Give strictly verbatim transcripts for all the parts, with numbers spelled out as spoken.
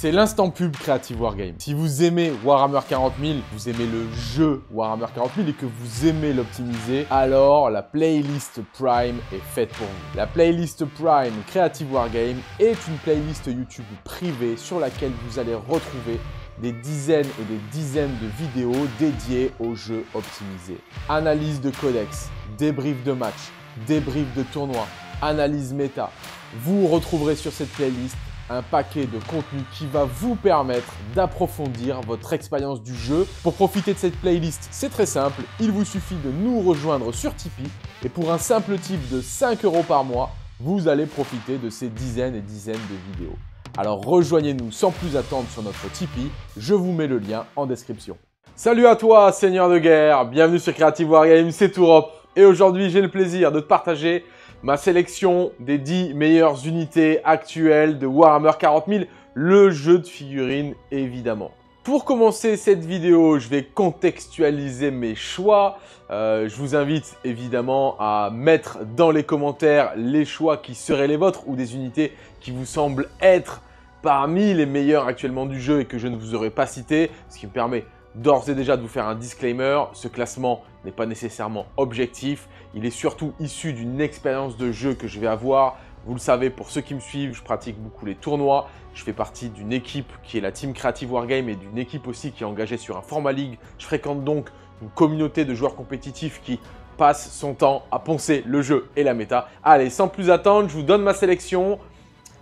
C'est l'instant pub Creative Wargames. Si vous aimez Warhammer quarante mille, vous aimez le jeu Warhammer quarante mille et que vous aimez l'optimiser, alors la playlist Prime est faite pour vous. La playlist Prime Creative Wargames est une playlist YouTube privée sur laquelle vous allez retrouver des dizaines et des dizaines de vidéos dédiées aux jeux optimisés. Analyse de codex, débrief de match, débrief de tournoi, analyse méta. Vous retrouverez sur cette playlist un paquet de contenu qui va vous permettre d'approfondir votre expérience du jeu. Pour profiter de cette playlist, c'est très simple, il vous suffit de nous rejoindre sur Tipeee et pour un simple tip de cinq euros par mois, vous allez profiter de ces dizaines et dizaines de vidéos. Alors rejoignez-nous sans plus attendre sur notre Tipeee, je vous mets le lien en description. Salut à toi, seigneur de guerre, bienvenue sur Creative Wargames, c'est Tourop. Et aujourd'hui, j'ai le plaisir de te partager ma sélection des dix meilleures unités actuelles de Warhammer quarante mille, le jeu de figurines évidemment. Pour commencer cette vidéo, je vais contextualiser mes choix. Euh, je vous invite évidemment à mettre dans les commentaires les choix qui seraient les vôtres ou des unités qui vous semblent être parmi les meilleures actuellement du jeu et que je ne vous aurais pas cité, ce qui me permet d'ores et déjà de vous faire un disclaimer, ce classement n'est pas nécessairement objectif, il est surtout issu d'une expérience de jeu que je vais avoir. Vous le savez, pour ceux qui me suivent, je pratique beaucoup les tournois, je fais partie d'une équipe qui est la Team Creative Wargame et d'une équipe aussi qui est engagée sur un format League. Je fréquente donc une communauté de joueurs compétitifs qui passe son temps à poncer le jeu et la méta. Allez, sans plus attendre, je vous donne ma sélection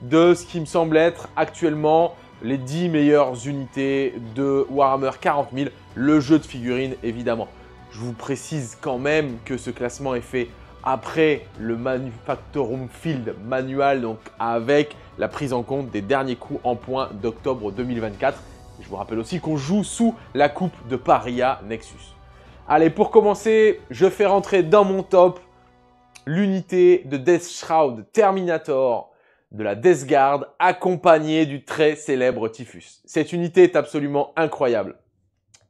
de ce qui me semble être actuellement les dix meilleures unités de Warhammer quarante mille, le jeu de figurines évidemment. Je vous précise quand même que ce classement est fait après le Manufactorum Field manual, donc avec la prise en compte des derniers coups en points d'octobre deux mille vingt-quatre. Je vous rappelle aussi qu'on joue sous la coupe de Paria Nexus. Allez, pour commencer, je fais rentrer dans mon top l'unité de Deathshroud Terminator de la Death Guard, accompagnée du très célèbre Typhus. Cette unité est absolument incroyable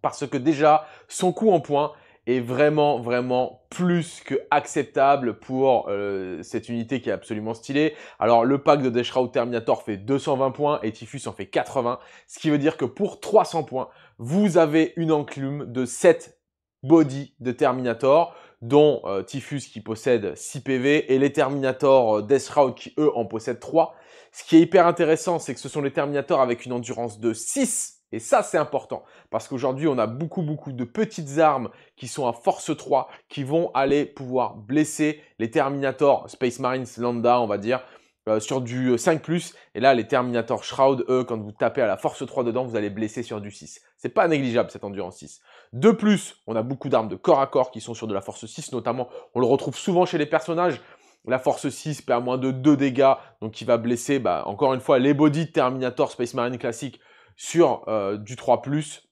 parce que déjà, son coup en points est vraiment, vraiment plus que acceptable pour euh, cette unité qui est absolument stylée. Alors, le pack de Deathshroud Terminator fait deux cent vingt points et Typhus en fait quatre-vingts, ce qui veut dire que pour trois cents points, vous avez une enclume de sept body de Terminator, dont euh, Typhus qui possède six P V et les Terminator euh, Deathshroud qui, eux, en possèdent trois. Ce qui est hyper intéressant, c'est que ce sont les Terminators avec une endurance de six. Et ça, c'est important, parce qu'aujourd'hui, on a beaucoup, beaucoup de petites armes qui sont à force trois, qui vont aller pouvoir blesser les Terminators Space Marines Lambda, on va dire, euh, sur du cinq plus. Et là, les Terminators Shroud, eux, quand vous tapez à la force trois dedans, vous allez blesser sur du six. C'est pas négligeable, cette endurance six. De plus, on a beaucoup d'armes de corps à corps qui sont sur de la force six, notamment, on le retrouve souvent chez les personnages. La force six perd moins de deux dégâts, donc qui va blesser, bah, encore une fois, les body Terminator Space Marine classique, sur euh, du trois plus,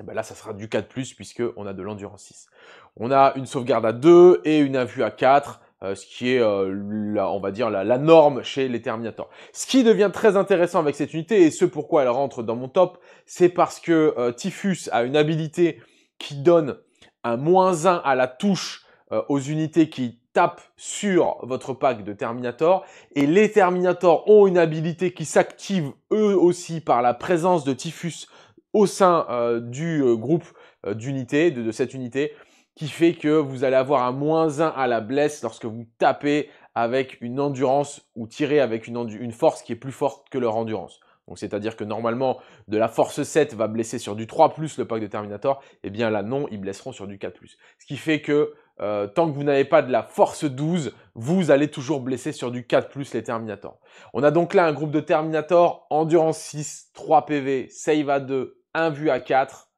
et ben là, ça sera du quatre plus puisqu'on a de l'endurance six. On a une sauvegarde à deux et une invue à quatre, euh, ce qui est, euh, la, on va dire, la, la norme chez les Terminators. Ce qui devient très intéressant avec cette unité, et ce pourquoi elle rentre dans mon top, c'est parce que euh, Typhus a une habilité qui donne un moins un à la touche euh, aux unités qui tapent sur votre pack de Terminator, et les Terminators ont une habilité qui s'active eux aussi par la présence de Typhus au sein euh, du euh, groupe euh, d'unités, de, de cette unité, qui fait que vous allez avoir un moins un à la blesse lorsque vous tapez avec une endurance ou tirez avec une, une force qui est plus forte que leur endurance. Donc c'est-à-dire que normalement, de la force sept va blesser sur du trois plus le pack de Terminator, et bien là non, ils blesseront sur du quatre plus. Ce qui fait que Euh, tant que vous n'avez pas de la force douze, vous allez toujours blesser sur du quatre plus les Terminators. On a donc là un groupe de Terminators, endurance six, trois P V, save à deux, invue à quatre,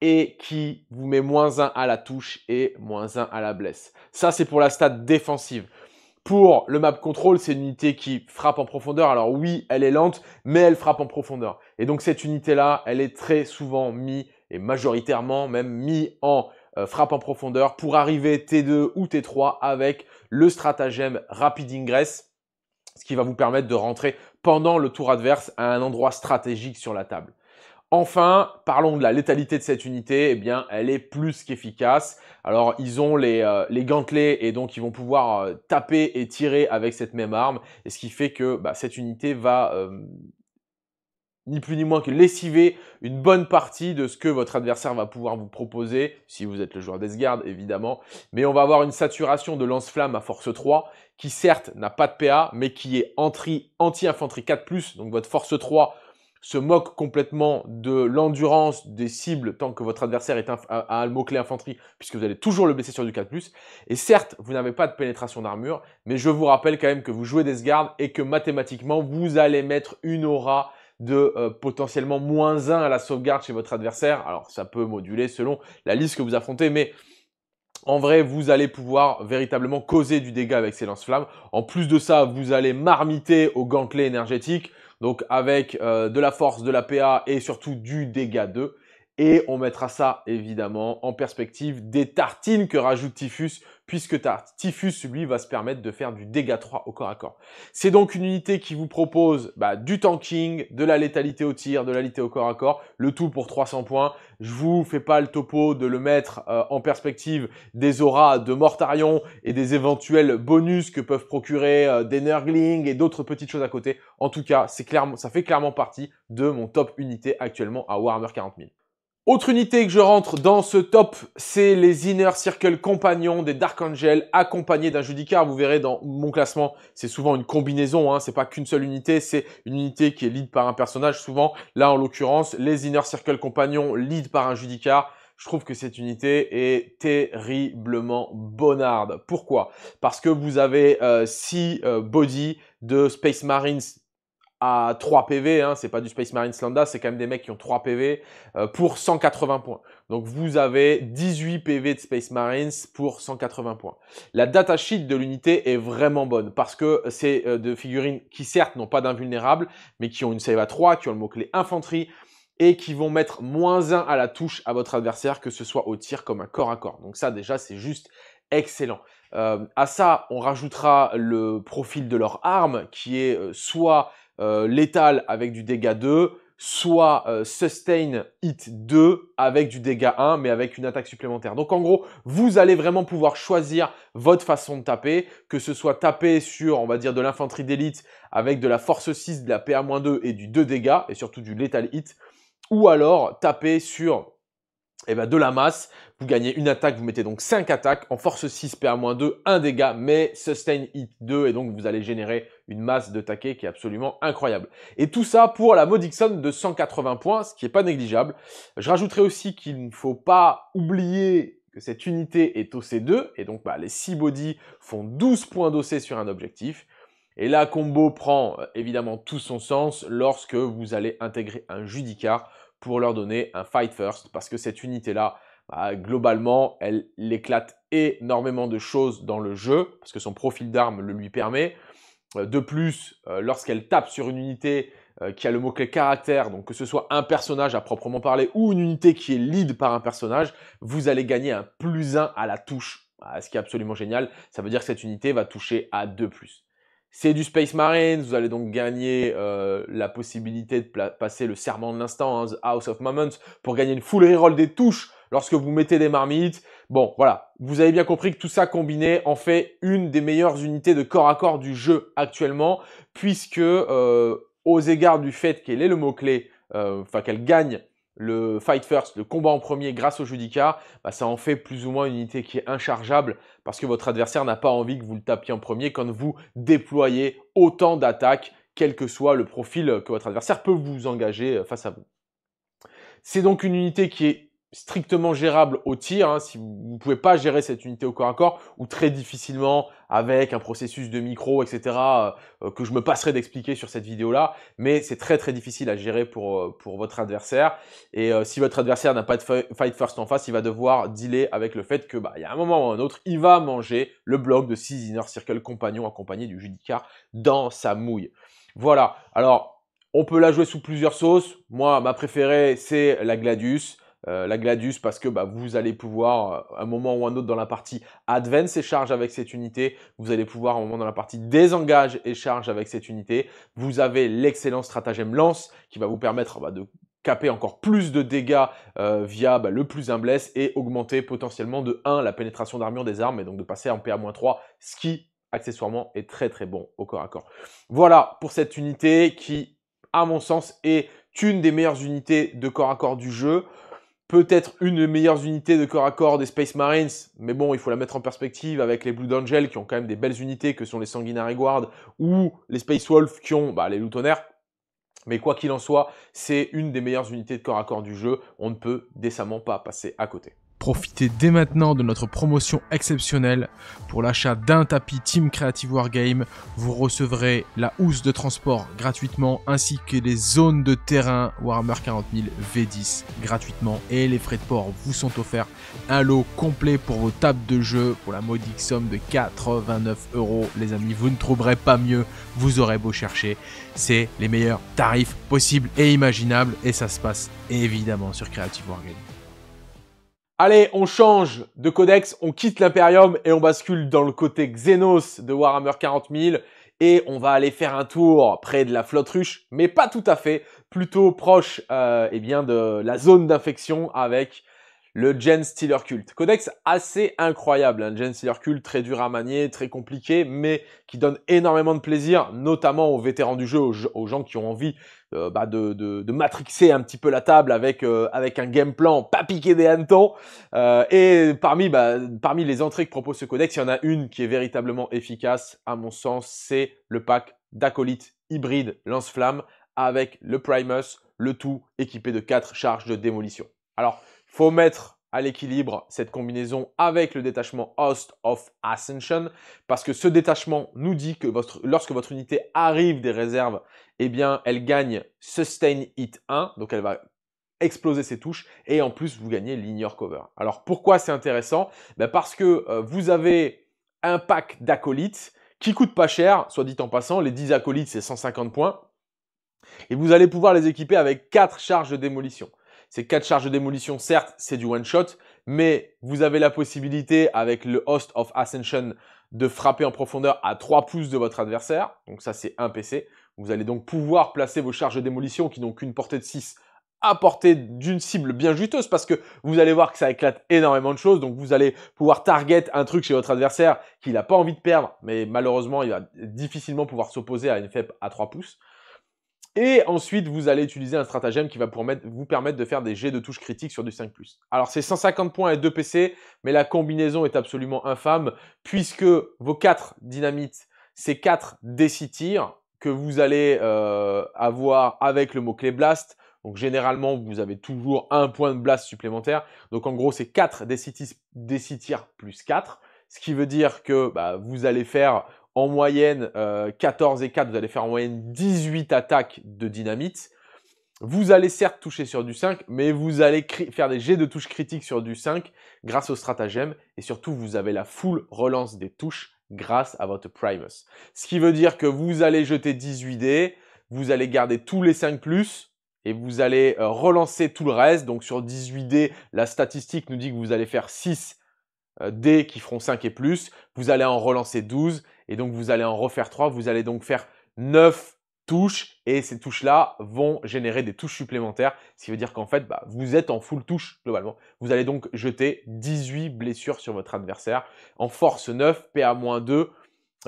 et qui vous met moins un à la touche et moins un à la blesse. Ça, c'est pour la stat défensive. Pour le map control, c'est une unité qui frappe en profondeur. Alors oui, elle est lente, mais elle frappe en profondeur. Et donc cette unité-là, elle est très souvent mise, et majoritairement même mise en Euh, frappe en profondeur pour arriver T deux ou T trois avec le stratagème Rapid Ingress, ce qui va vous permettre de rentrer pendant le tour adverse à un endroit stratégique sur la table. Enfin, parlons de la létalité de cette unité, eh bien, elle est plus qu'efficace. Alors, ils ont les, euh, les gantelets et donc ils vont pouvoir euh, taper et tirer avec cette même arme, et ce qui fait que bah, cette unité va euh, ni plus ni moins que lessiver une bonne partie de ce que votre adversaire va pouvoir vous proposer, si vous êtes le joueur Death Guard, évidemment. Mais on va avoir une saturation de lance-flamme à force trois, qui certes n'a pas de P A, mais qui est anti-infanterie quatre plus, donc votre force trois se moque complètement de l'endurance des cibles tant que votre adversaire est à le mot-clé infanterie, puisque vous allez toujours le blesser sur du quatre plus. Et certes, vous n'avez pas de pénétration d'armure, mais je vous rappelle quand même que vous jouez Death Guard et que mathématiquement, vous allez mettre une aura de euh, potentiellement moins un à la sauvegarde chez votre adversaire. Alors, ça peut moduler selon la liste que vous affrontez, mais en vrai, vous allez pouvoir véritablement causer du dégât avec ces lance-flammes. En plus de ça, vous allez marmiter au gantelet énergétique, donc avec euh, de la force, de la P A et surtout du dégât deux. Et on mettra ça, évidemment, en perspective des tartines que rajoute Typhus, puisque Typhus, lui, va se permettre de faire du dégât trois au corps à corps. C'est donc une unité qui vous propose bah, du tanking, de la létalité au tir, de la létalité au corps à corps, le tout pour trois cents points. Je vous fais pas le topo de le mettre euh, en perspective des auras de Mortarion et des éventuels bonus que peuvent procurer euh, des Nurglings et d'autres petites choses à côté. En tout cas, c'est clairement, ça fait clairement partie de mon top unité actuellement à Warhammer quarante mille. Autre unité que je rentre dans ce top, c'est les Inner Circle Companions des Dark Angels accompagnés d'un Judicar. Vous verrez dans mon classement, c'est souvent une combinaison, hein, c'est pas qu'une seule unité, c'est une unité qui est lead par un personnage souvent. Là, en l'occurrence, les Inner Circle Companions lead par un Judicar. Je trouve que cette unité est terriblement bonarde. Pourquoi? Parce que vous avez six euh, euh, bodies de Space Marines à trois P V, hein, c'est pas du Space Marines lambda, c'est quand même des mecs qui ont trois P V euh, pour cent quatre-vingts points. Donc vous avez dix-huit P V de Space Marines pour cent quatre-vingts points. La datasheet de l'unité est vraiment bonne parce que c'est euh, de figurines qui certes n'ont pas d'invulnérable, mais qui ont une save à trois, qui ont le mot-clé infanterie, et qui vont mettre moins un à la touche à votre adversaire, que ce soit au tir comme un corps à corps. Donc ça déjà c'est juste excellent. Euh, à ça on rajoutera le profil de leur arme qui est euh, soit Euh, létal avec du dégât deux, soit euh, sustain hit deux avec du dégât un, mais avec une attaque supplémentaire. Donc en gros, vous allez vraiment pouvoir choisir votre façon de taper, que ce soit taper sur, on va dire, de l'infanterie d'élite avec de la force six, de la P A deux et du deux dégâts, et surtout du létal hit, ou alors taper sur eh ben, de la masse. Vous gagnez une attaque, vous mettez donc cinq attaques, en force six, P A deux, un dégât, mais sustain hit deux, et donc vous allez générer une masse de taquets qui est absolument incroyable. Et tout ça pour la modique somme de cent quatre-vingts points, ce qui n'est pas négligeable. Je rajouterai aussi qu'il ne faut pas oublier que cette unité est O C deux, et donc bah, les six bodies font douze points d'O C sur un objectif. Et la combo prend évidemment tout son sens lorsque vous allez intégrer un Judicar pour leur donner un Fight First, parce que cette unité-là, bah, globalement, elle éclate énormément de choses dans le jeu, parce que son profil d'arme le lui permet. De plus, euh, lorsqu'elle tape sur une unité euh, qui a le mot-clé caractère, donc que ce soit un personnage à proprement parler ou une unité qui est lead par un personnage, vous allez gagner un plus un à la touche, ah, ce qui est absolument génial. Ça veut dire que cette unité va toucher à deux plus. C'est du Space Marines, vous allez donc gagner euh, la possibilité de passer le serment de l'instant, hein, The House of Moments, pour gagner une full reroll des touches lorsque vous mettez des marmites. Bon, voilà, vous avez bien compris que tout ça combiné en fait une des meilleures unités de corps à corps du jeu actuellement, puisque euh, aux égards du fait qu'elle ait le mot-clé, euh, enfin qu'elle gagne le Fight First, le combat en premier grâce au Judicar, bah, ça en fait plus ou moins une unité qui est inchargeable parce que votre adversaire n'a pas envie que vous le tapiez en premier quand vous déployez autant d'attaques, quel que soit le profil que votre adversaire peut vous engager face à vous. C'est donc une unité qui est strictement gérable au tir, hein, si vous ne pouvez pas gérer cette unité au corps à corps, ou très difficilement avec un processus de micro, et cetera, euh, que je me passerai d'expliquer sur cette vidéo-là, mais c'est très très difficile à gérer pour, euh, pour votre adversaire, et euh, si votre adversaire n'a pas de Fight First en face, il va devoir dealer avec le fait que, bah, il y a un moment ou un autre, il va manger le bloc de six Inner Circle Compagnons accompagné du Judicar dans sa mouille. Voilà, alors, on peut la jouer sous plusieurs sauces, moi, ma préférée, c'est la Gladius, Euh, la Gladius parce que bah, vous allez pouvoir, à euh, un moment ou un autre dans la partie, advance et charge avec cette unité. Vous allez pouvoir, à un moment dans la partie, désengage et charge avec cette unité. Vous avez l'excellent stratagème lance qui va vous permettre bah, de caper encore plus de dégâts euh, via bah, le plus un bless et augmenter potentiellement de un la pénétration d'armure des armes et donc de passer en P A trois, ce qui, accessoirement, est très très bon au corps à corps. Voilà pour cette unité qui, à mon sens, est une des meilleures unités de corps à corps du jeu, peut-être une des meilleures unités de corps à corps des Space Marines, mais bon, il faut la mettre en perspective avec les Blood Angels qui ont quand même des belles unités que sont les Sanguinary Guard ou les Space Wolf qui ont bah, les Loups Tonnerres. Mais quoi qu'il en soit, c'est une des meilleures unités de corps à corps du jeu, on ne peut décemment pas passer à côté. Profitez dès maintenant de notre promotion exceptionnelle. Pour l'achat d'un tapis Team Creative Wargame, vous recevrez la housse de transport gratuitement ainsi que les zones de terrain Warhammer quarante mille V dix gratuitement et les frais de port vous sont offerts. Un lot complet pour vos tables de jeu pour la modique somme de quatre-vingt-neuf euros. Les amis, vous ne trouverez pas mieux, vous aurez beau chercher. C'est les meilleurs tarifs possibles et imaginables et ça se passe évidemment sur Creative Wargame. Allez, on change de codex, on quitte l'Imperium et on bascule dans le côté Xenos de Warhammer quarante mille et on va aller faire un tour près de la flotte ruche, mais pas tout à fait, plutôt proche euh, eh bien de la zone d'infection avec le Genestealer Cult. Codex assez incroyable, hein, Genestealer Cult, très dur à manier, très compliqué, mais qui donne énormément de plaisir, notamment aux vétérans du jeu, aux, aux gens qui ont envie Euh, bah de, de, de matrixer un petit peu la table avec euh, avec un game plan pas piqué des hannetons. Euh, et parmi bah, parmi les entrées que propose ce codex, il y en a une qui est véritablement efficace à mon sens, c'est le pack d'acolytes hybride lance-flamme avec le Primus, le tout équipé de quatre charges de démolition. Alors, faut mettre à l'équilibre cette combinaison avec le détachement Host of Ascension, parce que ce détachement nous dit que votre, lorsque votre unité arrive des réserves, eh bien, elle gagne Sustain Hit un, donc elle va exploser ses touches, et en plus, vous gagnez l'Ignore Cover. Alors, pourquoi c'est intéressant? Ben parce que euh, vous avez un pack d'acolytes qui coûte pas cher, soit dit en passant, les dix acolytes, c'est cent cinquante points, et vous allez pouvoir les équiper avec quatre charges de démolition. Ces quatre charges de démolition, certes, c'est du one-shot, mais vous avez la possibilité, avec le Host of Ascension, de frapper en profondeur à trois pouces de votre adversaire. Donc ça, c'est un P C. Vous allez donc pouvoir placer vos charges de démolition, qui n'ont qu'une portée de six, à portée d'une cible bien juteuse, parce que vous allez voir que ça éclate énormément de choses. Donc vous allez pouvoir target un truc chez votre adversaire qu'il n'a pas envie de perdre, mais malheureusement, il va difficilement pouvoir s'opposer à une F E P à trois pouces. Et ensuite, vous allez utiliser un stratagème qui va vous permettre de faire des jets de touches critiques sur du cinq plus. Alors, c'est cent cinquante points et deux P C, mais la combinaison est absolument infâme, puisque vos quatre dynamites, c'est quatre D six tirs que vous allez euh, avoir avec le mot-clé Blast. Donc, généralement, vous avez toujours un point de Blast supplémentaire. Donc, en gros, c'est quatre D six tirs plus quatre, ce qui veut dire que bah, vous allez faire... En moyenne, euh, quatorze et quatre, vous allez faire en moyenne dix-huit attaques de dynamite. Vous allez certes toucher sur du cinq, mais vous allez faire des jets de touches critiques sur du cinq grâce au stratagème. Et surtout, vous avez la full relance des touches grâce à votre Primus. Ce qui veut dire que vous allez jeter dix-huit dés, vous allez garder tous les cinq plus, et vous allez euh, relancer tout le reste. Donc sur dix-huit dés, la statistique nous dit que vous allez faire six dés qui feront cinq et plus. Vous allez en relancer douze. Et donc, vous allez en refaire trois. Vous allez donc faire neuf touches. Et ces touches-là vont générer des touches supplémentaires. Ce qui veut dire qu'en fait, bah, vous êtes en full touche globalement. Vous allez donc jeter dix-huit blessures sur votre adversaire. En force neuf, P A moins deux,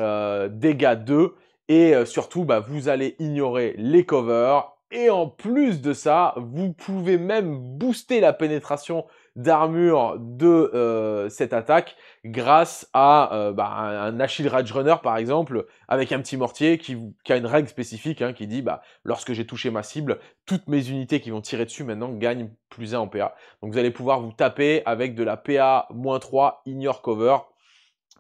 euh, dégâts deux. Et euh, surtout, bah, vous allez ignorer les covers. Et en plus de ça, vous pouvez même booster la pénétration d'armure de euh, cette attaque grâce à euh, bah, un Achille Rage Runner par exemple avec un petit mortier qui, qui a une règle spécifique hein, qui dit bah, lorsque j'ai touché ma cible, toutes mes unités qui vont tirer dessus maintenant gagnent plus un en P A. Donc vous allez pouvoir vous taper avec de la P A moins trois Ignore Cover.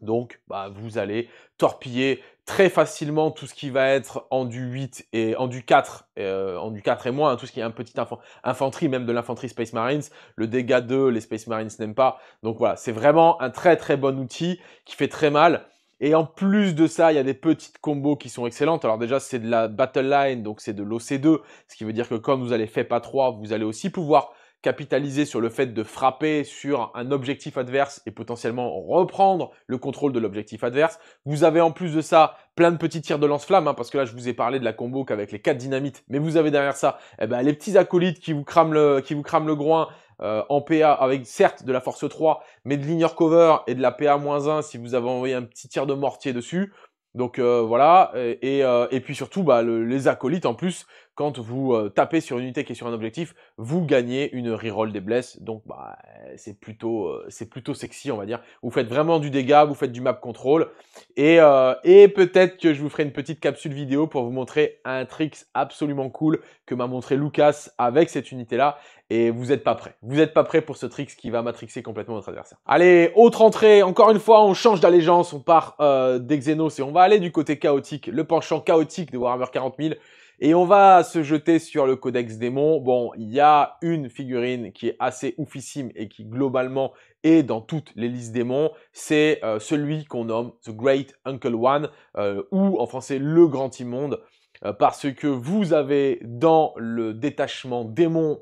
Donc bah, vous allez torpiller très facilement tout ce qui va être en du huit et en du quatre, euh, en du quatre et moins, hein, tout ce qui est un petit inf infanterie, même de l'infanterie Space Marines, le dégât deux, les Space Marines n'aiment pas. Donc voilà, c'est vraiment un très très bon outil qui fait très mal. Et en plus de ça, il y a des petites combos qui sont excellentes. Alors déjà, c'est de la Battle Line, donc c'est de l'O C deux, ce qui veut dire que quand vous allez F E P à trois, vous allez aussi pouvoir capitaliser sur le fait de frapper sur un objectif adverse et potentiellement reprendre le contrôle de l'objectif adverse. Vous avez en plus de ça plein de petits tirs de lance-flamme, hein, parce que là je vous ai parlé de la combo qu'avec les quatre dynamites, mais vous avez derrière ça eh ben, les petits acolytes qui vous crament le, qui vous crament le groin euh, en P A avec certes de la force trois, mais de l'ignore cover et de la P A moins un si vous avez envoyé un petit tir de mortier dessus. Donc euh, voilà, et, et, euh, et puis surtout bah, le, les acolytes en plus, quand vous euh, tapez sur une unité qui est sur un objectif, vous gagnez une reroll des blesses. Donc, bah, c'est plutôt, euh, c'est plutôt sexy, on va dire. Vous faites vraiment du dégât, vous faites du map control. Et, euh, et peut-être que je vous ferai une petite capsule vidéo pour vous montrer un trick absolument cool que m'a montré Lucas avec cette unité-là. Et vous n'êtes pas prêts. Vous n'êtes pas prêts pour ce trick qui va matrixer complètement votre adversaire. Allez, autre entrée. Encore une fois, on change d'allégeance. On part euh, d'Exenos et on va aller du côté chaotique. Le penchant chaotique de Warhammer quarante mille. Et on va se jeter sur le Codex Démon. Bon, il y a une figurine qui est assez oufissime et qui, globalement, est dans toutes les listes démons. C'est euh, celui qu'on nomme The Great Uncle One, euh, ou en français, le Grand Immonde, euh, parce que vous avez dans le détachement démon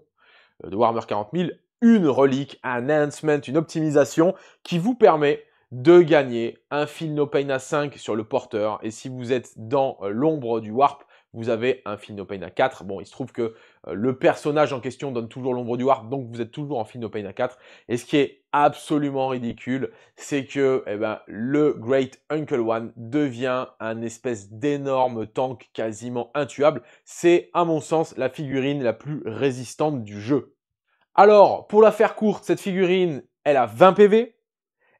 de Warhammer quarante mille une relique, un enhancement, une optimisation qui vous permet de gagner un Feel No Pain à cinq sur le porteur. Et si vous êtes dans euh, l'ombre du Warp, vous avez un Feel No Pain à quatre. Bon, il se trouve que euh, le personnage en question donne toujours l'ombre du Warp, donc vous êtes toujours en Feel No Pain à quatre. Et ce qui est absolument ridicule, c'est que eh ben, le Great Uncle One devient un espèce d'énorme tank quasiment intuable. C'est, à mon sens, la figurine la plus résistante du jeu. Alors, pour la faire courte, cette figurine, elle a vingt P V.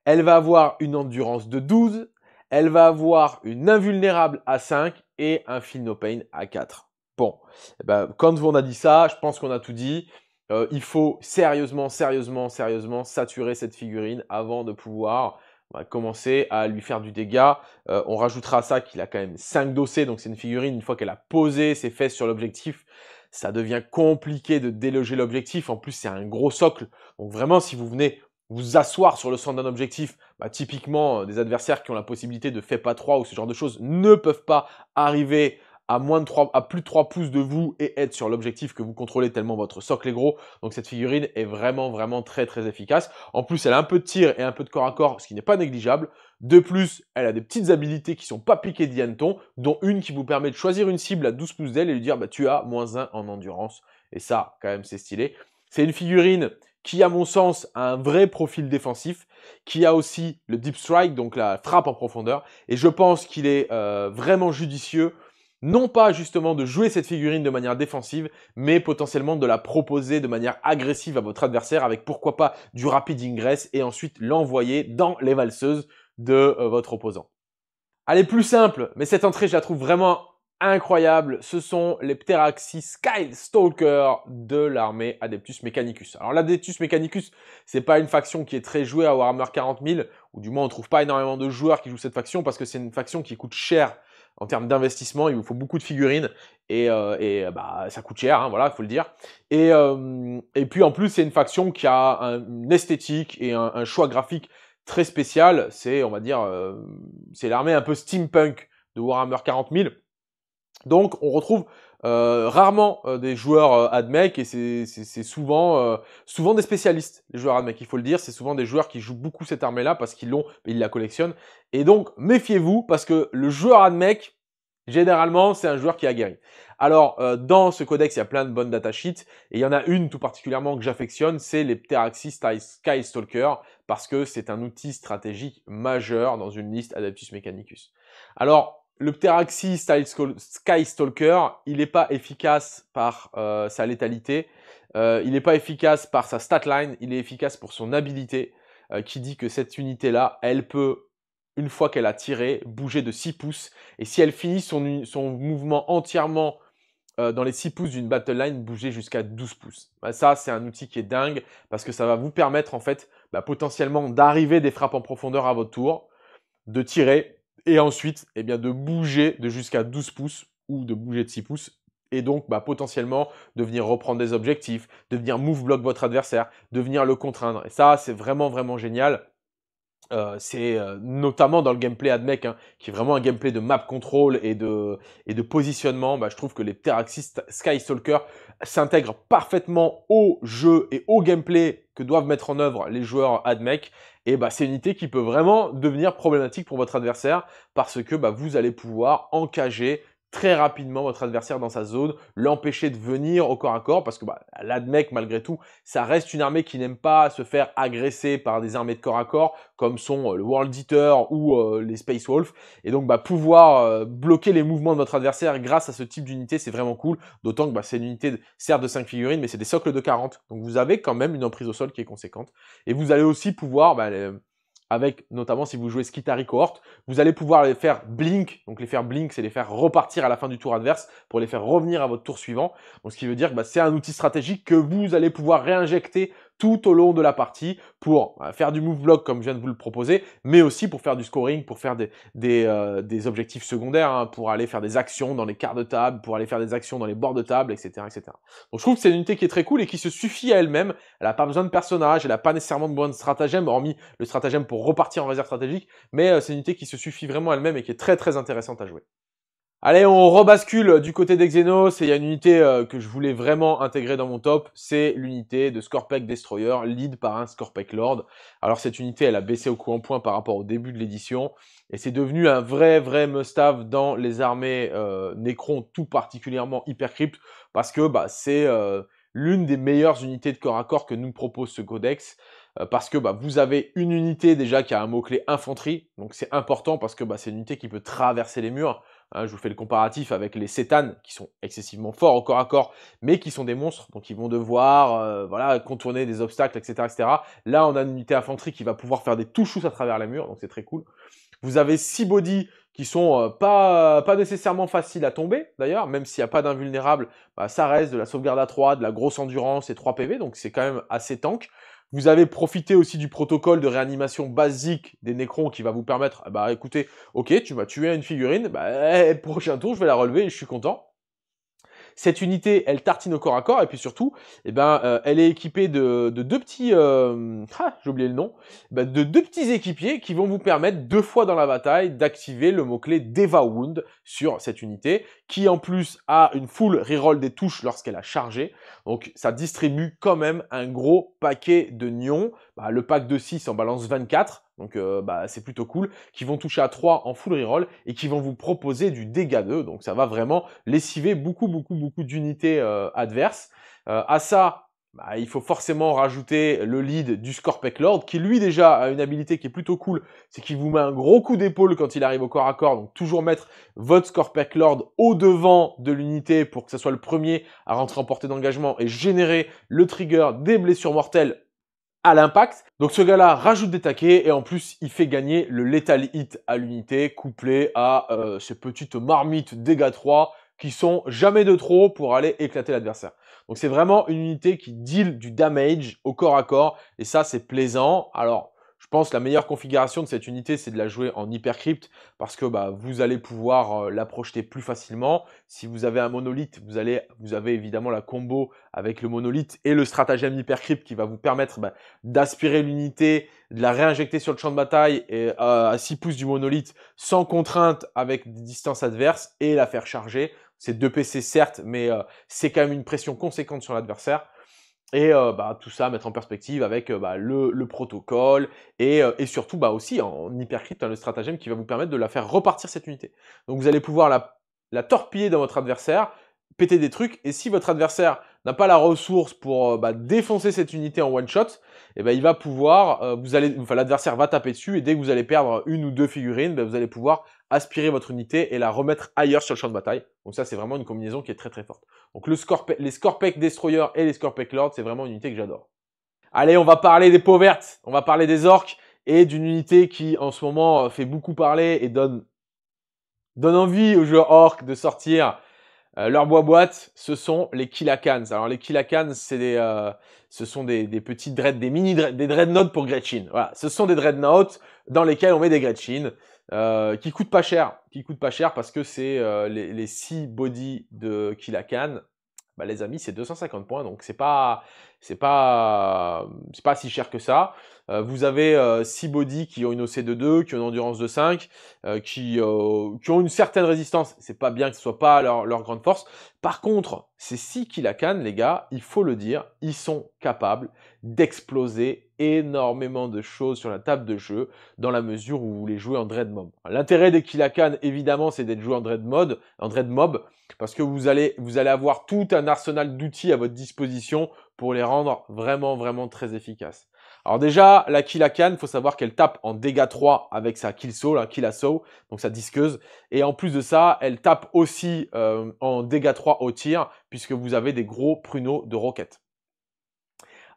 Elle va avoir une endurance de douze. Elle va avoir une invulnérable à cinq et un Feel No Pain à quatre. Bon, eh ben, quand on a dit ça, je pense qu'on a tout dit. Euh, il faut sérieusement, sérieusement, sérieusement saturer cette figurine avant de pouvoir bah, commencer à lui faire du dégât. Euh, on rajoutera à ça qu'il a quand même cinq dossés, donc c'est une figurine, une fois qu'elle a posé ses fesses sur l'objectif, ça devient compliqué de déloger l'objectif. En plus, c'est un gros socle. Donc vraiment, si vous venez vous asseoir sur le centre d'un objectif, bah, typiquement, euh, des adversaires qui ont la possibilité de fait pas trois ou ce genre de choses ne peuvent pas arriver à, moins de trois, à plus de trois pouces de vous et être sur l'objectif que vous contrôlez tellement votre socle est gros. Donc, cette figurine est vraiment, vraiment très, très efficace. En plus, elle a un peu de tir et un peu de corps à corps, ce qui n'est pas négligeable. De plus, elle a des petites habilités qui sont pas piquées d'Yanton, dont une qui vous permet de choisir une cible à douze pouces d'elle et lui dire bah, « tu as moins un en endurance ». Et ça, quand même, c'est stylé. C'est une figurine qui, à mon sens, a un vrai profil défensif, qui a aussi le deep strike, donc la frappe en profondeur. Et je pense qu'il est euh, vraiment judicieux, non pas justement de jouer cette figurine de manière défensive, mais potentiellement de la proposer de manière agressive à votre adversaire avec, pourquoi pas, du rapid ingress et ensuite l'envoyer dans les valseuses de euh, votre opposant. Allez, plus simple, mais cette entrée, je la trouve vraiment incroyable, ce sont les Pteraxii Skystalkers de l'armée Adeptus Mechanicus. Alors l'Adeptus Mechanicus, c'est pas une faction qui est très jouée à Warhammer quarante mille, ou du moins on trouve pas énormément de joueurs qui jouent cette faction parce que c'est une faction qui coûte cher en termes d'investissement. Il vous faut beaucoup de figurines et, euh, et bah, ça coûte cher, hein, voilà, faut le dire. Et, euh, et puis en plus, c'est une faction qui a un, une esthétique et un, un choix graphique très spécial. C'est, on va dire, euh, c'est l'armée un peu steampunk de Warhammer quarante mille. Donc, on retrouve euh, rarement euh, des joueurs euh, admec et c'est souvent, euh, souvent des spécialistes, les joueurs admec, il faut le dire. C'est souvent des joueurs qui jouent beaucoup cette armée-là parce qu'ils l'ont et ils la collectionnent. Et donc, méfiez-vous parce que le joueur admec, généralement, c'est un joueur qui a guéri. Alors, euh, dans ce codex, il y a plein de bonnes datasheets et il y en a une tout particulièrement que j'affectionne, c'est les Pteraxii Skystalkers parce que c'est un outil stratégique majeur dans une liste Adeptus Mechanicus. Alors, le Pteraxii Skystalker, il n'est pas efficace par euh, sa létalité, euh, il n'est pas efficace par sa statline, il est efficace pour son habilité euh, qui dit que cette unité-là, elle peut, une fois qu'elle a tiré, bouger de six pouces. Et si elle finit son, son mouvement entièrement euh, dans les six pouces d'une battle line, bouger jusqu'à douze pouces. Bah, ça, c'est un outil qui est dingue parce que ça va vous permettre en fait bah, potentiellement d'arriver des frappes en profondeur à votre tour, de tirer, et ensuite, eh bien, de bouger de jusqu'à douze pouces ou de bouger de six pouces. Et donc, bah, potentiellement, de venir reprendre des objectifs, de venir move-block votre adversaire, de venir le contraindre. Et ça, c'est vraiment, vraiment génial. Euh, c'est euh, notamment dans le gameplay AdMech, hein, qui est vraiment un gameplay de map control et de, et de positionnement. Bah, je trouve que les Pteraxii Skystalkers s'intègrent parfaitement au jeu et au gameplay que doivent mettre en œuvre les joueurs AdMech. Et bah, c'est une unité qui peut vraiment devenir problématique pour votre adversaire parce que bah, vous allez pouvoir encager très rapidement votre adversaire dans sa zone, l'empêcher de venir au corps à corps, parce que bah, l'Admech, malgré tout, ça reste une armée qui n'aime pas se faire agresser par des armées de corps à corps, comme sont euh, le World Eater ou euh, les Space Wolf, et donc bah, pouvoir euh, bloquer les mouvements de votre adversaire grâce à ce type d'unité, c'est vraiment cool, d'autant que bah, c'est une unité, de, certes de cinq figurines, mais c'est des socles de quarante, donc vous avez quand même une emprise au sol qui est conséquente, et vous allez aussi pouvoir... Bah, les, avec, notamment si vous jouez Skitari Cohort, vous allez pouvoir les faire blink. Donc les faire blink, c'est les faire repartir à la fin du tour adverse pour les faire revenir à votre tour suivant. Donc ce qui veut dire que bah, c'est un outil stratégique que vous allez pouvoir réinjecter tout au long de la partie pour bah, faire du move block comme je viens de vous le proposer, mais aussi pour faire du scoring, pour faire des, des, euh, des objectifs secondaires, hein, pour aller faire des actions dans les quarts de table, pour aller faire des actions dans les bords de table, et cetera et cetera. Donc je trouve que c'est une unité qui est très cool et qui se suffit à elle-même. Elle n'a pas besoin de personnages, elle n'a pas nécessairement de besoin de stratagème, hormis le stratagème pour repartir en réserve stratégique, mais euh, c'est une unité qui se suffit vraiment elle-même et qui est très très intéressante à jouer. Allez, on rebascule du côté d'Exenos et il y a une unité euh, que je voulais vraiment intégrer dans mon top, c'est l'unité de Skorpekh Destroyer, lead par un Skorpekh Lord. Alors cette unité, elle a baissé au coup en point par rapport au début de l'édition et c'est devenu un vrai vrai must-have dans les armées euh, Necron, tout particulièrement Hypercrypt, parce que bah, c'est euh, l'une des meilleures unités de corps à corps que nous propose ce codex. Parce que bah, vous avez une unité déjà qui a un mot-clé infanterie, donc c'est important parce que bah, c'est une unité qui peut traverser les murs. Hein, je vous fais le comparatif avec les Cétanes qui sont excessivement forts au corps à corps, mais qui sont des monstres, donc ils vont devoir euh, voilà, contourner des obstacles, et cetera, et cetera. Là, on a une unité infanterie qui va pouvoir faire des touches à travers les murs, donc c'est très cool. Vous avez six bodies qui sont euh, pas, pas nécessairement faciles à tomber, d'ailleurs, même s'il n'y a pas d'invulnérable, bah, ça reste de la sauvegarde à trois, de la grosse endurance et trois P V, donc c'est quand même assez tank. Vous avez profité aussi du protocole de réanimation basique des Necrons qui va vous permettre, bah écoutez, ok, tu m'as tué une figurine, bah prochain tour, je vais la relever et je suis content. Cette unité, elle tartine au corps à corps et puis surtout, eh ben, euh, elle est équipée de, de deux petits, euh, ah, j'ai oublié le nom, bah, de deux petits équipiers qui vont vous permettre deux fois dans la bataille d'activer le mot-clé Deva Wound sur cette unité, qui en plus a une full reroll des touches lorsqu'elle a chargé. Donc ça distribue quand même un gros paquet de nions. Bah, le pack de six en balance vingt-quatre, donc euh, bah, c'est plutôt cool, qui vont toucher à trois en full reroll et qui vont vous proposer du dégât deux. Donc ça va vraiment lessiver beaucoup, beaucoup, beaucoup d'unités euh, adverses. Euh, à ça, bah, il faut forcément rajouter le lead du Skorpekh Lord, qui lui déjà a une habilité qui est plutôt cool, c'est qu'il vous met un gros coup d'épaule quand il arrive au corps à corps, donc toujours mettre votre Skorpekh Lord au devant de l'unité pour que ça soit le premier à rentrer en portée d'engagement et générer le trigger des blessures mortelles à l'impact. Donc ce gars-là rajoute des taquets et en plus il fait gagner le Lethal Hit à l'unité couplé à euh, ces petites marmites dégâts trois qui sont jamais de trop pour aller éclater l'adversaire. Donc c'est vraiment une unité qui deal du damage au corps à corps et ça c'est plaisant. Alors je pense que la meilleure configuration de cette unité c'est de la jouer en Hypercrypt parce que bah, vous allez pouvoir euh, la projeter plus facilement. Si vous avez un monolithe, vous, allez, vous avez évidemment la combo avec le monolithe et le stratagème Hypercrypt qui va vous permettre bah, d'aspirer l'unité, de la réinjecter sur le champ de bataille et, euh, à six pouces du monolithe sans contrainte avec des distances adverses et la faire charger. C'est deux P C certes, mais euh, c'est quand même une pression conséquente sur l'adversaire. Et euh, bah, tout ça à mettre en perspective avec euh, bah, le, le protocole et, euh, et surtout bah, aussi en Hypercrypt, hein, le stratagème qui va vous permettre de la faire repartir cette unité. Donc vous allez pouvoir la, la torpiller dans votre adversaire, péter des trucs et si votre adversaire n'a pas la ressource pour euh, bah, défoncer cette unité en one shot, et bah, il va pouvoir, euh, vous allez, enfin, l'adversaire va taper dessus et dès que vous allez perdre une ou deux figurines, bah, vous allez pouvoir aspirer votre unité et la remettre ailleurs sur le champ de bataille. Donc ça, c'est vraiment une combinaison qui est très très forte. Donc le Skorpe les Skorpekh Destroyer et les Skorpekh Lord, c'est vraiment une unité que j'adore. Allez, on va parler des peaux vertes, on va parler des orques et d'une unité qui, en ce moment, fait beaucoup parler et donne, donne envie aux joueurs orques de sortir euh, leur bois-boîte. Ce sont les Killa Kans. Alors les Killa Kans, c'est des... Euh, ce sont des, des petits dread, des mini dread, des dreadnoughts pour Gretchen. Voilà, ce sont des dreadnoughts dans lesquels on met des Gretchen. Euh, qui coûte pas cher, qui coûte pas cher parce que c'est euh, les, les six bodies de Killa Khan, bah, les amis, c'est deux cent cinquante points, donc c'est pas, c'est pas, c'est pas si cher que ça. Euh, vous avez euh, six bodies qui ont une O C de deux, qui ont une endurance de cinq, euh, qui, euh, qui ont une certaine résistance. C'est pas bien que ce soit pas leur, leur grande force. Par contre, Ces six Killa Kans, les gars, il faut le dire, ils sont capables d'exploser énormément de choses sur la table de jeu dans la mesure où vous les jouez en Dreadmob. L'intérêt des Killa Kans, évidemment, c'est d'être joué en Dreadmob, en Dreadmob, parce que vous allez, vous allez avoir tout un arsenal d'outils à votre disposition pour les rendre vraiment, vraiment très efficaces. Alors déjà, la Killa Kans, il faut savoir qu'elle tape en dégâts trois avec sa Kill Saw, la Kill Saw, donc sa disqueuse. Et en plus de ça, elle tape aussi euh, en dégâts trois au tir, puisque vous avez des gros pruneaux de roquettes.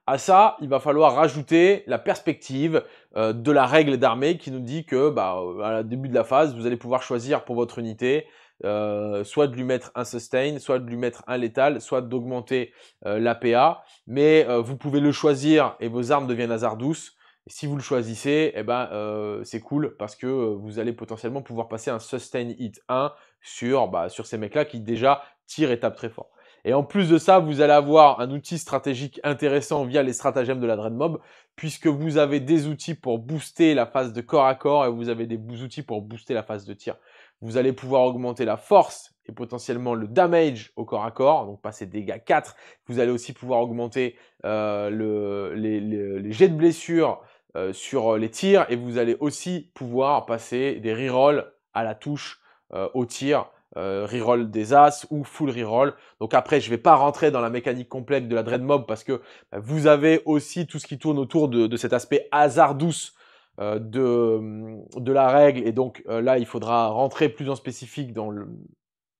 À ça, il va falloir rajouter la perspective euh, de la règle d'armée qui nous dit que, bah, à la début de la phase, vous allez pouvoir choisir pour votre unité Euh, soit de lui mettre un sustain, soit de lui mettre un létal, soit d'augmenter euh, l'A P A, mais euh, vous pouvez le choisir et vos armes deviennent hasard douce. Et si vous le choisissez, eh ben, euh, c'est cool parce que euh, vous allez potentiellement pouvoir passer un sustain hit un sur, bah, sur ces mecs-là qui déjà tirent et tapent très fort. Et en plus de ça, vous allez avoir un outil stratégique intéressant via les stratagèmes de la Dreadmob, puisque vous avez des outils pour booster la phase de corps à corps et vous avez des outils pour booster la phase de tir. Vous allez pouvoir augmenter la force et potentiellement le damage au corps à corps, donc passer dégâts quatre. Vous allez aussi pouvoir augmenter euh, le, les, les, les jets de blessure euh, sur les tirs et vous allez aussi pouvoir passer des rerolls à la touche euh, au tir. Euh, reroll des As ou full reroll. Donc après, je ne vais pas rentrer dans la mécanique complexe de la Dreadmob parce que bah, vous avez aussi tout ce qui tourne autour de, de cet aspect hasard douce euh, de, de la règle. Et donc euh, là, il faudra rentrer plus en spécifique dans le,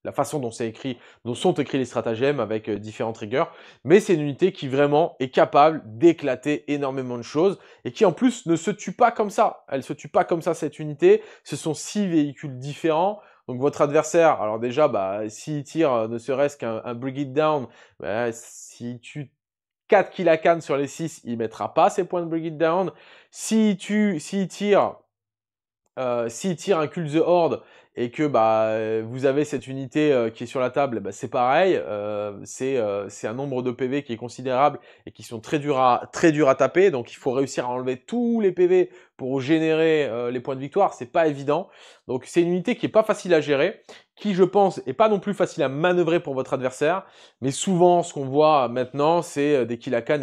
la façon dont c'est écrit, dont sont écrits les stratagèmes avec euh, différents triggers. Mais c'est une unité qui vraiment est capable d'éclater énormément de choses et qui en plus ne se tue pas comme ça. Elle se tue pas comme ça, cette unité. Ce sont six véhicules différents. Donc votre adversaire, alors déjà, bah, s'il tire ne serait-ce qu'un Bring It Down, bah, s'il tue quatre Killa Kans sur les six, il ne mettra pas ses points de Bring It Down. S'il tire, euh, s'il tire un Cull the Horde et que bah, vous avez cette unité euh, qui est sur la table, bah, c'est pareil. Euh, c'est euh, un nombre de P V qui est considérable et qui sont très durs à, très durs à taper. Donc il faut réussir à enlever tous les P V pour générer euh, les points de victoire, c'est pas évident. Donc c'est une unité qui est pas facile à gérer, qui je pense est pas non plus facile à manœuvrer pour votre adversaire, mais souvent ce qu'on voit maintenant c'est des Killa Kans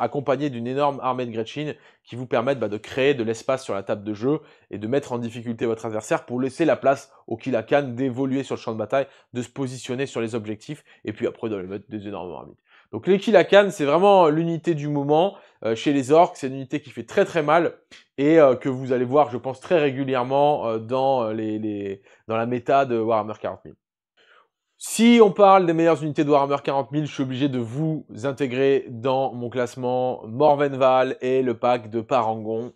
accompagnés d'une énorme armée de Gretchen qui vous permettent bah, de créer de l'espace sur la table de jeu et de mettre en difficulté votre adversaire pour laisser la place aux Killa Kans d'évoluer sur le champ de bataille, de se positionner sur les objectifs et puis après de les mettre des énormes arbitres. Donc les Killa Kans, c'est vraiment l'unité du moment euh, chez les orques, c'est une unité qui fait très très mal et euh, que vous allez voir, je pense, très régulièrement euh, dans, les, les, dans la méta de Warhammer quarante mille. Si on parle des meilleures unités de Warhammer quarante mille, je suis obligé de vous intégrer dans mon classement Morvenn Vahl et le pack de Parangon.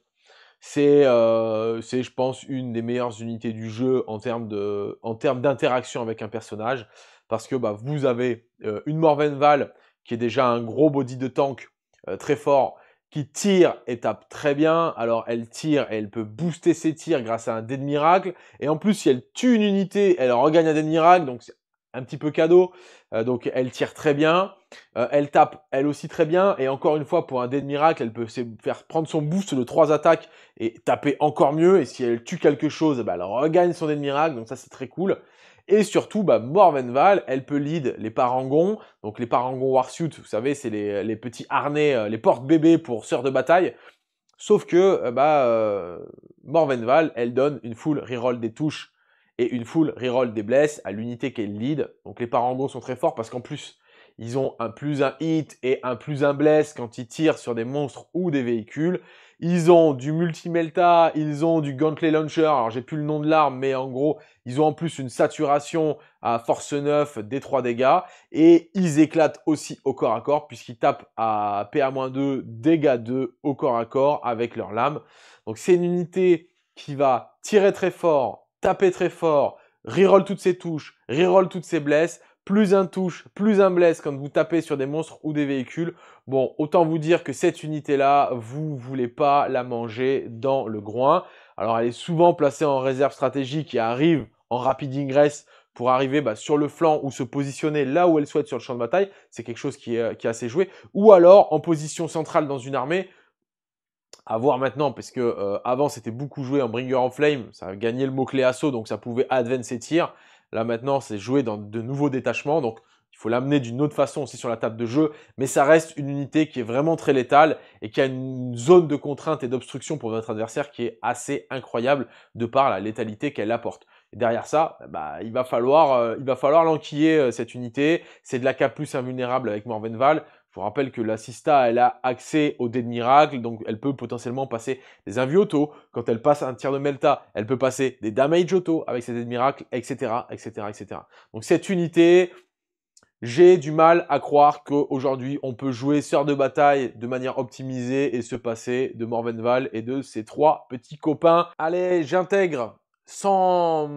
C'est, euh, je pense, une des meilleures unités du jeu en termes de, en termes d'interaction avec un personnage parce que bah, vous avez euh, une Morvenn Vahl qui est déjà un gros body de tank euh, très fort, qui tire et tape très bien. Alors, elle tire et elle peut booster ses tirs grâce à un dé de miracle. Et en plus, si elle tue une unité, elle regagne un dé de miracle, donc c'est un petit peu cadeau. Euh, donc, elle tire très bien. Euh, elle tape, elle aussi, très bien. Et encore une fois, pour un dé de miracle, elle peut faire prendre son boost de trois attaques et taper encore mieux. Et si elle tue quelque chose, bah, elle regagne son dé de miracle. Donc ça, c'est très cool. Et surtout, bah, Morvenn Vahl, elle peut lead les parangons. Donc les parangons warsuit, vous savez, c'est les, les petits harnais, les porte-bébés pour sœurs de bataille. Sauf que bah, euh, Morvenn Vahl, elle donne une full reroll des touches et une full reroll des blesses à l'unité qu'elle lead. Donc les parangons sont très forts parce qu'en plus, ils ont un plus un hit et un plus un bless quand ils tirent sur des monstres ou des véhicules. Ils ont du multi-melta, ils ont du gauntlet launcher, alors j'ai plus le nom de l'arme, mais en gros, ils ont en plus une saturation à force neuf des trois dégâts, et ils éclatent aussi au corps à corps, puisqu'ils tapent à P A deux, dégâts deux au corps à corps avec leur lame. Donc c'est une unité qui va tirer très fort, taper très fort, reroll toutes ses touches, reroll toutes ses blesses, plus un touche, plus un bless quand vous tapez sur des monstres ou des véhicules. Bon, autant vous dire que cette unité-là, vous voulez pas la manger dans le groin. Alors, elle est souvent placée en réserve stratégique et arrive en rapide ingress pour arriver bah, sur le flanc ou se positionner là où elle souhaite sur le champ de bataille. C'est quelque chose qui est, qui est assez joué. Ou alors, en position centrale dans une armée, à voir maintenant, parce que euh, avant, c'était beaucoup joué en Bringer of Flame. Ça a gagné le mot-clé assaut, donc ça pouvait advance et tir. Là, maintenant, c'est joué dans de nouveaux détachements. Donc, Il faut l'amener d'une autre façon aussi sur la table de jeu, mais ça reste une unité qui est vraiment très létale et qui a une zone de contrainte et d'obstruction pour notre adversaire qui est assez incroyable de par la létalité qu'elle apporte. Et derrière ça, bah, il va falloir euh, il va falloir l'enquiller euh, cette unité. C'est de la K plus invulnérable avec Morvenn Vahl. Je vous rappelle que la Sista, elle a accès au dé de miracle, donc elle peut potentiellement passer des invus auto. Quand elle passe un tir de Melta, elle peut passer des damage auto avec ses dés de miracle, et cetera, et cetera, et cetera. Donc cette unité, j'ai du mal à croire qu'aujourd'hui, on peut jouer Sœur de Bataille de manière optimisée et se passer de Morvenn Vahl et de ses trois petits copains. Allez, j'intègre sans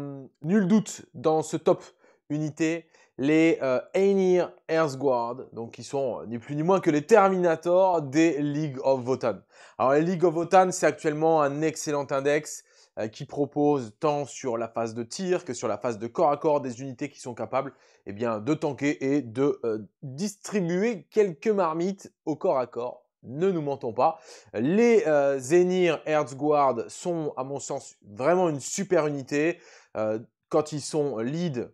nul doute dans ce top unité les euh, Einhyr Hearthguard, donc qui sont euh, ni plus ni moins que les Terminators des League of Wotan. Alors les League of Wotan, c'est actuellement un excellent index euh, qui propose tant sur la phase de tir que sur la phase de corps à corps des unités qui sont capables eh bien, de tanker et de euh, distribuer quelques marmites au corps à corps. Ne nous mentons pas. Les euh, Einhyr Hearthguard sont, à mon sens, vraiment une super unité euh, quand ils sont lead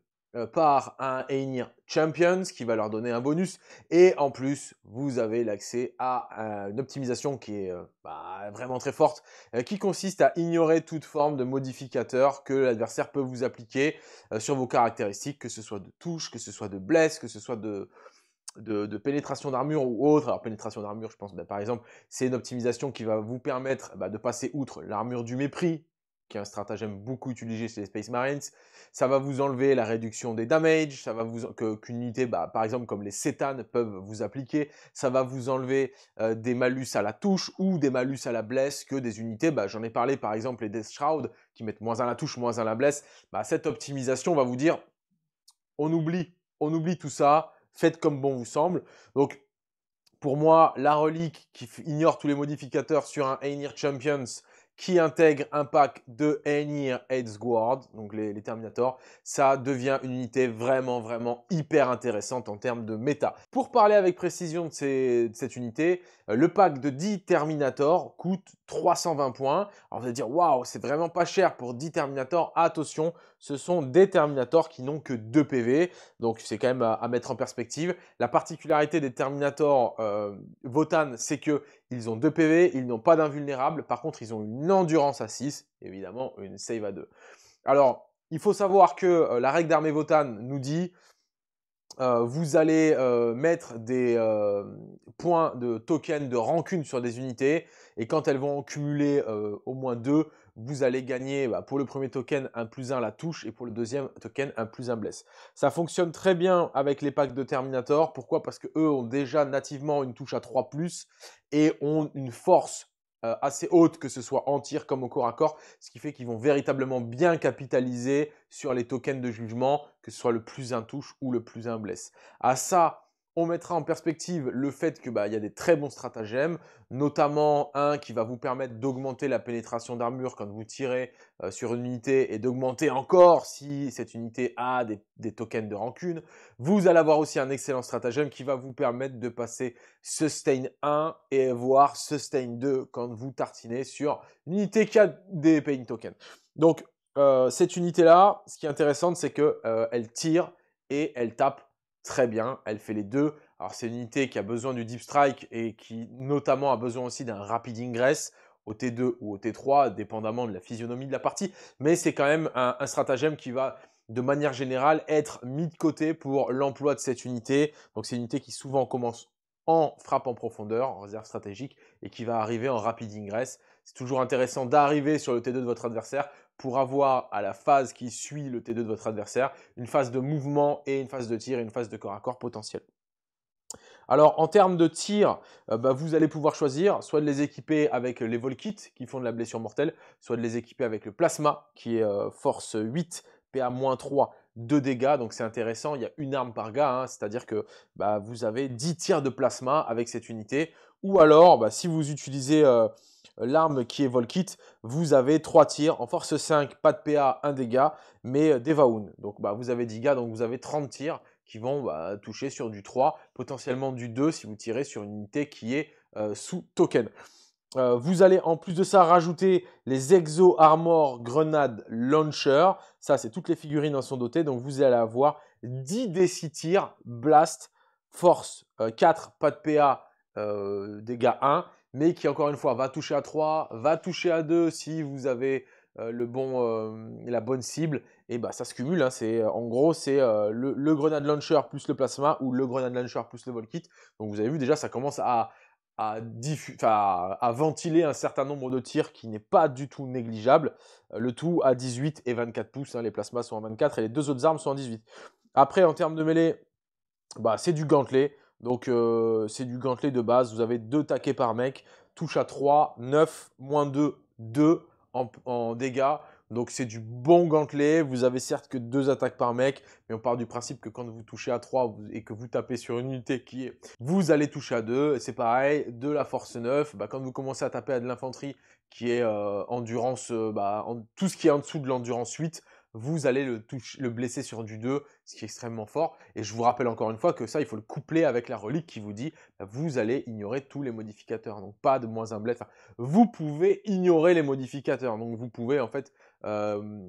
par un Einhyr Champions qui va leur donner un bonus et en plus vous avez l'accès à une optimisation qui est bah, vraiment très forte qui consiste à ignorer toute forme de modificateur que l'adversaire peut vous appliquer sur vos caractéristiques, que ce soit de touche, que ce soit de blesse, que ce soit de, de, de pénétration d'armure ou autre. Alors pénétration d'armure je pense bah, par exemple c'est une optimisation qui va vous permettre bah, de passer outre l'armure du mépris qui est un stratagème beaucoup utilisé chez les Space Marines. Ça va vous enlever la réduction des damages, ça va vous qu'une qu unité, bah, par exemple comme les Cétanes peuvent vous appliquer, ça va vous enlever euh, des malus à la touche ou des malus à la blesse que des unités, bah, j'en ai parlé par exemple les Deathshroud qui mettent moins un à la touche, moins un à la blesse, bah, cette optimisation va vous dire on oublie, on oublie tout ça, faites comme bon vous semble. Donc pour moi, la relique qui ignore tous les modificateurs sur un Einhyr Champions qui intègre un pack de Einhyr Hearthguard, donc les, les Terminators, ça devient une unité vraiment, vraiment hyper intéressante en termes de méta. Pour parler avec précision de, ces, de cette unité, le pack de dix Terminators coûte trois cent vingt points. Alors vous allez dire, waouh, c'est vraiment pas cher pour dix Terminators. Attention, ce sont des Terminators qui n'ont que deux P V, donc c'est quand même à, à mettre en perspective. La particularité des Terminators euh, Votann, c'est que ils ont deux P V, ils n'ont pas d'invulnérable. Par contre, ils ont une endurance à six, évidemment une save à deux. Alors, il faut savoir que euh, la règle d'armée Votann nous dit euh, vous allez euh, mettre des euh, points de token de rancune sur des unités et quand elles vont en cumuler euh, au moins deux, vous allez gagner bah, pour le premier token un plus un la touche et pour le deuxième token un plus un bless. Ça fonctionne très bien avec les packs de Terminator. Pourquoi? Parce que eux ont déjà nativement une touche à trois plus et ont une force euh, assez haute, que ce soit en tir comme au corps à corps, ce qui fait qu'ils vont véritablement bien capitaliser sur les tokens de jugement, que ce soit le plus un touche ou le plus un bless. À ça, on mettra en perspective le fait que bah, y a des très bons stratagèmes, notamment un qui va vous permettre d'augmenter la pénétration d'armure quand vous tirez euh, sur une unité et d'augmenter encore si cette unité a des, des tokens de rancune. Vous allez avoir aussi un excellent stratagème qui va vous permettre de passer Sustain un et voire Sustain deux quand vous tartinez sur une unité qui a des pain tokens. Donc euh, cette unité-là, ce qui est intéressant, c'est qu'elle euh, tire et elle tape très bien, elle fait les deux. Alors c'est une unité qui a besoin du Deep Strike et qui notamment a besoin aussi d'un Rapid Ingress au T deux ou au T trois, dépendamment de la physionomie de la partie. Mais c'est quand même un, un stratagème qui va, de manière générale, être mis de côté pour l'emploi de cette unité. Donc c'est une unité qui souvent commence en frappe en profondeur, en réserve stratégique, et qui va arriver en Rapid Ingress. C'est toujours intéressant d'arriver sur le T deux de votre adversaire pour avoir à la phase qui suit le T deux de votre adversaire, une phase de mouvement et une phase de tir et une phase de corps à corps potentielle. Alors en termes de tir, euh, bah, vous allez pouvoir choisir soit de les équiper avec les Volkits qui font de la blessure mortelle, soit de les équiper avec le Plasma qui est euh, force huit, P A moins trois, deux dégâts, donc c'est intéressant, il y a une arme par gars, hein, c'est-à-dire que bah, vous avez dix tirs de Plasma avec cette unité, ou alors bah, si vous utilisez euh, l'arme qui est Volkit, vous avez trois tirs en force cinq, pas de P A, un dégât, mais des Vaun. Donc bah, vous avez dix gars, donc vous avez trente tirs qui vont bah, toucher sur du trois, potentiellement du deux si vous tirez sur une unité qui est euh, sous token. Euh, vous allez en plus de ça rajouter les Exo Armor Grenade Launcher. Ça, c'est toutes les figurines en sont dotées, donc vous allez avoir dix dés six tirs, blast, force euh, quatre, pas de P A, euh, dégâts un, mais qui encore une fois va toucher à trois, va toucher à deux si vous avez euh, le bon, euh, la bonne cible, et bah ça se cumule, hein, en gros c'est euh, le, le grenade launcher plus le plasma ou le grenade launcher plus le volkit, donc vous avez vu déjà ça commence à, à, diffu à, à ventiler un certain nombre de tirs qui n'est pas du tout négligeable, le tout à dix-huit et vingt-quatre pouces, hein, les plasmas sont à vingt-quatre et les deux autres armes sont à dix-huit. Après en termes de mêlée, bah, c'est du gantelet, donc euh, c'est du gantelet de base, vous avez deux taquets par mec, touche à trois, neuf, moins deux, deux en, en dégâts, donc c'est du bon gantelet, vous avez certes que deux attaques par mec, mais on part du principe que quand vous touchez à trois et que vous tapez sur une unité qui est, vous allez toucher à deux, c'est pareil, de la force neuf, bah, quand vous commencez à taper à de l'infanterie qui est euh, endurance, bah, en, tout ce qui est en dessous de l'endurance huit, vous allez le, toucher, le blesser sur du deux, ce qui est extrêmement fort. Et je vous rappelle encore une fois que ça, il faut le coupler avec la relique qui vous dit bah, vous allez ignorer tous les modificateurs. Donc, pas de moins un bless. Enfin, vous pouvez ignorer les modificateurs. Donc, vous pouvez en fait euh,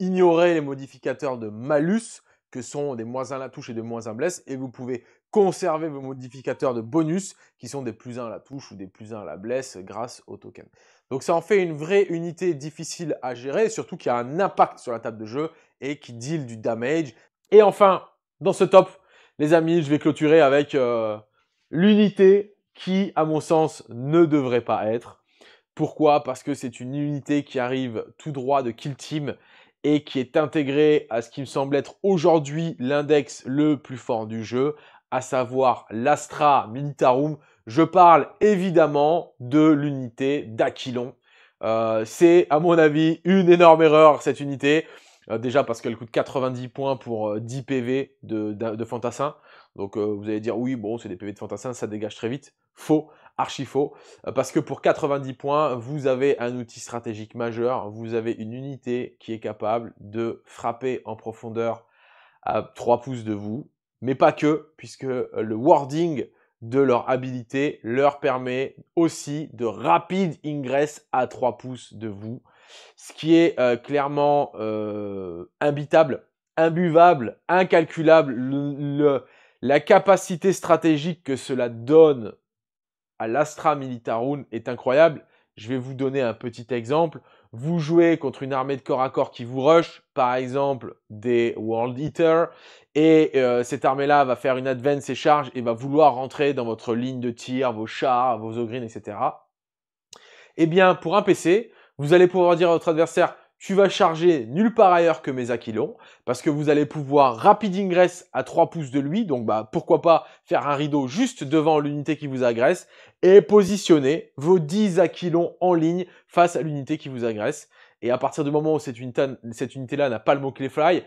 ignorer les modificateurs de malus, que sont des moins un la touche et des moins un bless. Et vous pouvez conserver vos modificateurs de bonus, qui sont des plus un la touche ou des plus un la bless grâce au token. Donc ça en fait une vraie unité difficile à gérer, surtout qui a un impact sur la table de jeu et qui deal du damage. Et enfin, dans ce top, les amis, je vais clôturer avec euh, l'unité qui, à mon sens, ne devrait pas être. Pourquoi? Parce que c'est une unité qui arrive tout droit de Kill Team et qui est intégrée à ce qui me semble être aujourd'hui l'index le plus fort du jeu, à savoir l'Astra Militarum. Je parle évidemment de l'unité d'Aquilon. Euh, c'est, à mon avis, une énorme erreur, cette unité. Euh, déjà parce qu'elle coûte quatre-vingt-dix points pour euh, dix P V de, de, de fantassin. Donc, euh, vous allez dire, oui, bon, c'est des P V de fantassin, ça dégage très vite. Faux, archi faux. Euh, parce que pour quatre-vingt-dix points, vous avez un outil stratégique majeur. Vous avez une unité qui est capable de frapper en profondeur à trois pouces de vous. Mais pas que, puisque le warding de leur habilité leur permet aussi de rapide ingress à trois pouces de vous, ce qui est euh, clairement euh, imbitable, imbuvable, incalculable. Le, le, la capacité stratégique que cela donne à l'Astra Militarum est incroyable. Je vais vous donner un petit exemple. Vous jouez contre une armée de corps à corps qui vous rush, par exemple des World Eater, et euh, cette armée-là va faire une advance et charge et va vouloir rentrer dans votre ligne de tir, vos chars, vos ogrines, et cetera. Eh bien, pour un P C, vous allez pouvoir dire à votre adversaire « Tu vas charger nulle part ailleurs que mes Aquilons » parce que vous allez pouvoir rapid ingress à trois pouces de lui, donc bah, pourquoi pas faire un rideau juste devant l'unité qui vous agresse et positionner vos dix Aquilons en ligne face à l'unité qui vous agresse. Et à partir du moment où cette unité-là cette unité n'a pas le mot-clé fly,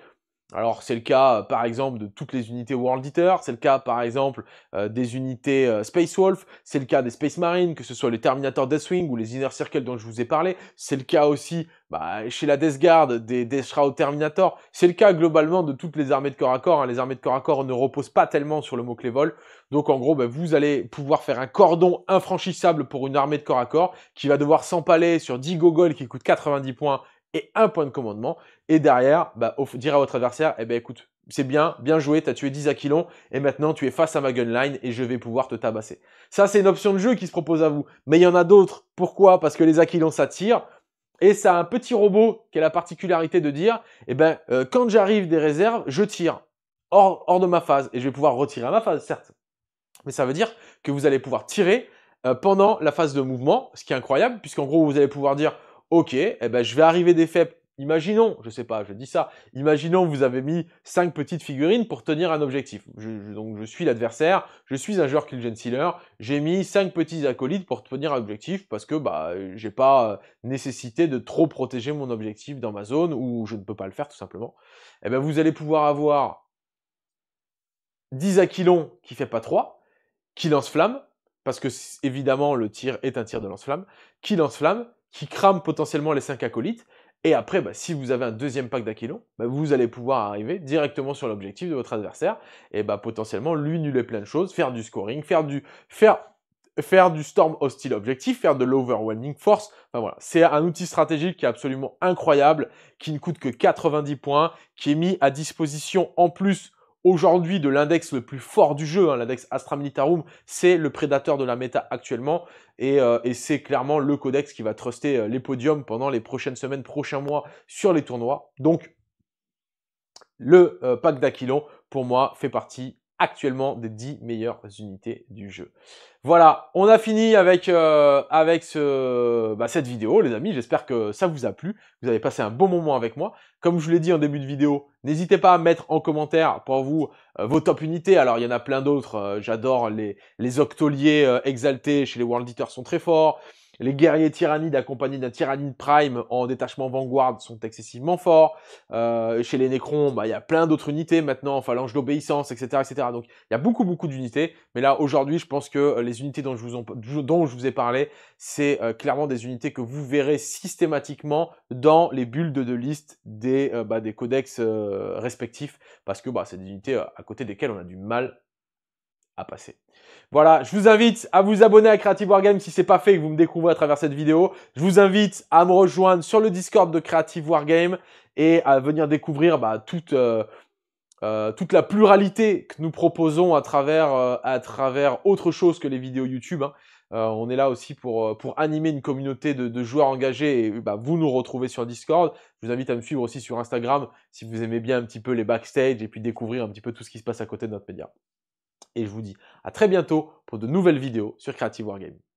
alors c'est le cas par exemple de toutes les unités World Eater, c'est le cas par exemple euh, des unités euh, Space Wolf, c'est le cas des Space Marines, que ce soit les Terminator Deathwing ou les Inner Circle dont je vous ai parlé, c'est le cas aussi bah, chez la Death Guard des Deathshroud Terminator, c'est le cas globalement de toutes les armées de corps à corps, hein. Les armées de corps à corps ne reposent pas tellement sur le mot-clé vol, donc en gros bah, vous allez pouvoir faire un cordon infranchissable pour une armée de corps à corps qui va devoir s'empaler sur dix gogoles qui coûtent quatre-vingt-dix points et un point de commandement, et derrière, bah, dire à votre adversaire, eh ben écoute, c'est bien, bien joué, tu as tué dix Aquilons, et maintenant tu es face à ma gunline, et je vais pouvoir te tabasser. Ça, c'est une option de jeu qui se propose à vous, mais il y en a d'autres. Pourquoi? Parce que les Aquilons, ça tire, et ça a un petit robot qui a la particularité de dire, eh ben, euh, quand j'arrive des réserves, je tire, hors, hors de ma phase, et je vais pouvoir retirer à ma phase, certes. Mais ça veut dire que vous allez pouvoir tirer euh, pendant la phase de mouvement, ce qui est incroyable, puisqu'en gros, vous allez pouvoir dire, ok, eh ben, je vais arriver des faibles. Imaginons, je sais pas, je dis ça. Imaginons, vous avez mis cinq petites figurines pour tenir un objectif. Je, je, donc, je suis l'adversaire, je suis un joueur kill Genestealer. J'ai mis cinq petits acolytes pour tenir un objectif parce que bah, j'ai pas euh, nécessité de trop protéger mon objectif dans ma zone où je ne peux pas le faire tout simplement. Eh ben, vous allez pouvoir avoir dix Aquilons qui fait pas trois, qui lance flamme parce que évidemment le tir est un tir de lance flamme, qui lance flamme. Qui crame potentiellement les cinq acolytes, et après, bah, si vous avez un deuxième pack d'Aquilon, bah, vous allez pouvoir arriver directement sur l'objectif de votre adversaire, et bah, potentiellement lui nuler plein de choses, faire du scoring, faire du, faire, faire du storm hostile objectif, faire de l'overwhelming force, enfin voilà, c'est un outil stratégique qui est absolument incroyable, qui ne coûte que quatre-vingt-dix points, qui est mis à disposition en plus aujourd'hui de l'index le plus fort du jeu, hein, l'index Astra Militarum, c'est le prédateur de la méta actuellement, et, euh, et c'est clairement le codex qui va truster euh, les podiums pendant les prochaines semaines, prochains mois sur les tournois. Donc le euh, pack d'Aquilon, pour moi, fait partie actuellement des dix meilleures unités du jeu. Voilà, on a fini avec, euh, avec ce, bah, cette vidéo, les amis. J'espère que ça vous a plu, vous avez passé un bon moment avec moi. Comme je vous l'ai dit en début de vidéo, n'hésitez pas à mettre en commentaire pour vous euh, vos top unités. Alors, il y en a plein d'autres. Euh, J'adore les, les octoliers euh, exaltés chez les World Eater sont très forts. Les guerriers tyrannides accompagnés d'un tyrannide prime en détachement vanguard sont excessivement forts. Euh, chez les Necrons, bah, il y a plein d'autres unités maintenant, phalange d'obéissance, et cetera, et cetera. Donc, il y a beaucoup, beaucoup d'unités. Mais là, aujourd'hui, je pense que les unités dont je vous, ont, dont je vous ai parlé, c'est euh, clairement des unités que vous verrez systématiquement dans les bulles de liste des, euh, bah, des codex euh, respectifs. Parce que bah, c'est des unités euh, à côté desquelles on a du mal à passer. Voilà, je vous invite à vous abonner à Creative Wargames si ce n'est pas fait et que vous me découvrez à travers cette vidéo. Je vous invite à me rejoindre sur le Discord de Creative Wargames et à venir découvrir bah, toute, euh, euh, toute la pluralité que nous proposons à travers, euh, à travers autre chose que les vidéos YouTube, hein. Euh, on est là aussi pour, pour animer une communauté de, de joueurs engagés et bah, vous nous retrouvez sur Discord. Je vous invite à me suivre aussi sur Instagram si vous aimez bien un petit peu les backstage et puis découvrir un petit peu tout ce qui se passe à côté de notre média. Et je vous dis à très bientôt pour de nouvelles vidéos sur Creative Wargames.